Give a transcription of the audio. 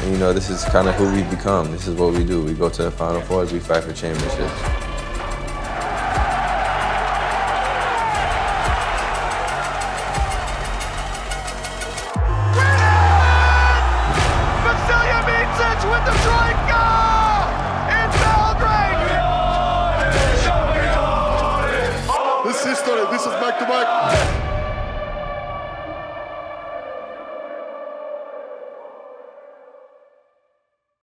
And, you know, this is kind of who we've become. This is what we do. We go to the Final Fours, we fight for championships. This is back to back.